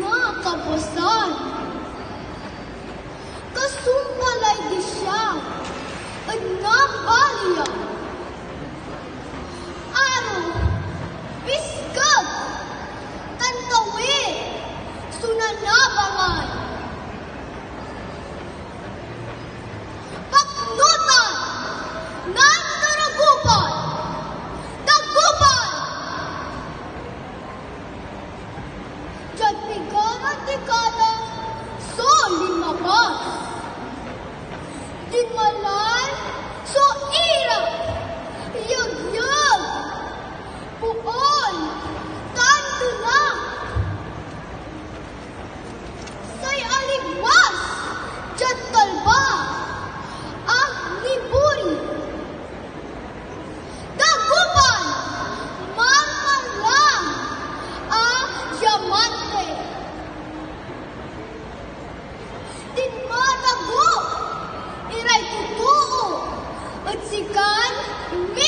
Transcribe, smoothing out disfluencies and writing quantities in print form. mga kapusan. Kasumbalay di siya, at nabaliya. Araw, biskag, kantawin, sunanabangan. Paknutan, nantaragupan, tagupan. Jagtigara-tigara, so limabas. Timalay, so irap, yag-yag, puol, tanto na. Sa'y aligwas, dyan talba, ah, liburi. Dagupan, mamalang, ah, diamante. Tinmatago, iray tutuo, at sikan,